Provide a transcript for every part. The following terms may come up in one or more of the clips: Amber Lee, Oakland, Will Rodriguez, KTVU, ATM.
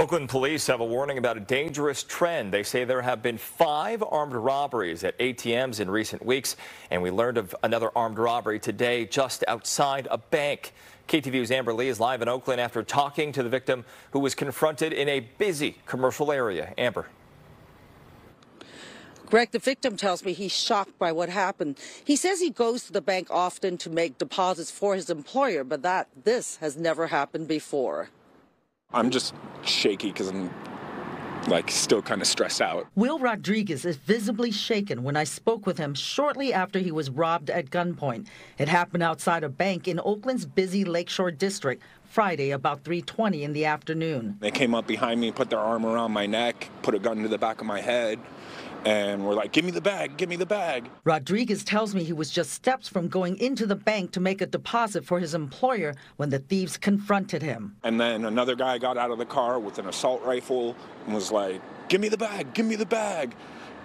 Oakland police have a warning about a dangerous trend. They say there have been 5 armed robberies at ATMs in recent weeks, and we learned of another armed robbery today just outside a bank. KTVU's Amber Lee is live in Oakland after talking to the victim, who was confronted in a busy commercial area. Amber. Greg, the victim tells me he's shocked by what happened. He says he goes to the bank often to make deposits for his employer, but this has never happened before. I'm just shaky because I'm still kind of stressed out. Will Rodriguez is visibly shaken when I spoke with him shortly after he was robbed at gunpoint. It happened outside a bank in Oakland's busy Lakeshore district Friday about 3:20 in the afternoon. They came up behind me, put their arm around my neck, put a gun to the back of my head, and were like, "Give me the bag, give me the bag." Rodriguez tells me he was just steps from going into the bank to make a deposit for his employer when the thieves confronted him. And then another guy got out of the car with an assault rifle and was like, "Give me the bag, give me the bag."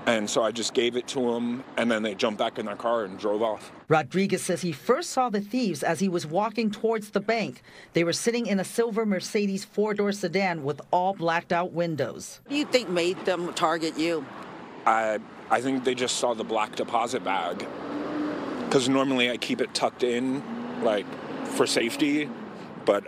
And so I just gave it to him, and then they jumped back in their car and drove off. Rodriguez says he first saw the thieves as he was walking towards the bank. They were sitting in a silver Mercedes 4-door sedan with all blacked out windows. What do you think made them target you? I think they just saw the black deposit bag, because normally I keep it tucked in, for safety, but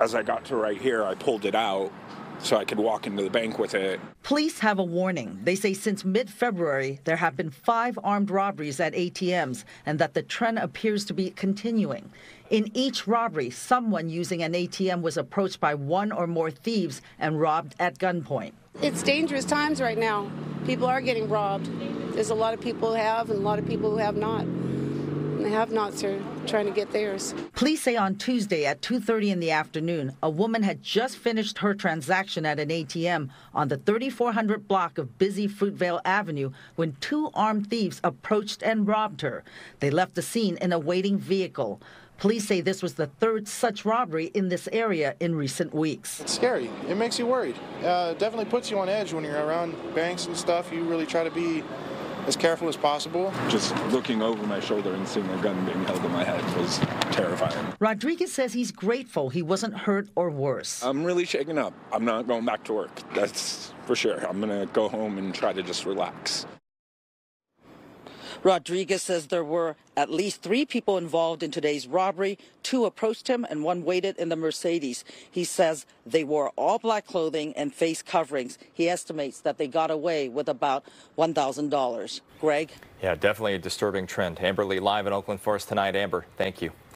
as I got to right here, I pulled it out so I could walk into the bank with it. Police have a warning. They say since mid-February, there have been 5 armed robberies at ATMs, and that the trend appears to be continuing. In each robbery, someone using an ATM was approached by 1 or more thieves and robbed at gunpoint. It's dangerous times right now. People are getting robbed. There's a lot of people who have and a lot of people who have not. And the have-nots are trying to get theirs. Police say on Tuesday at 2:30 in the afternoon, a woman had just finished her transaction at an ATM on the 3400 block of busy Fruitvale Avenue when 2 armed thieves approached and robbed her. They left the scene in a waiting vehicle. Police say this was the 3rd such robbery in this area in recent weeks. It's scary. It makes you worried. It definitely puts you on edge when you're around banks and stuff. You really try to be as careful as possible. Just looking over my shoulder and seeing a gun being held in my head was terrifying. Rodriguez says he's grateful he wasn't hurt or worse. I'm really shaken up. I'm not going back to work, that's for sure. I'm going to go home and try to just relax. Rodriguez says there were at least 3 people involved in today's robbery. 2 approached him and 1 waited in the Mercedes. He says they wore all black clothing and face coverings. He estimates that they got away with about $1,000. Greg? Yeah, definitely a disturbing trend. Amber Lee live in Oakland for us tonight. Amber, thank you.